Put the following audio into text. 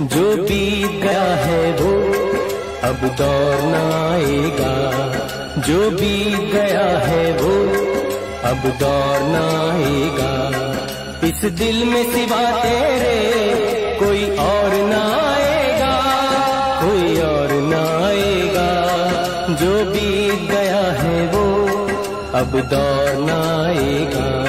जो बीत गया है वो अब दौर ना आएगा, जो बीत गया है वो अब दौर ना आएगा। इस दिल में सिवा तेरे कोई और ना आएगा, कोई और ना आएगा। जो बीत गया है वो अब दौर ना आएगा।